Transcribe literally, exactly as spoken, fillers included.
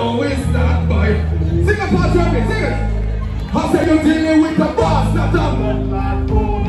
always start by. Sing a part with me, sing it. I said you're dealing with the boss, not a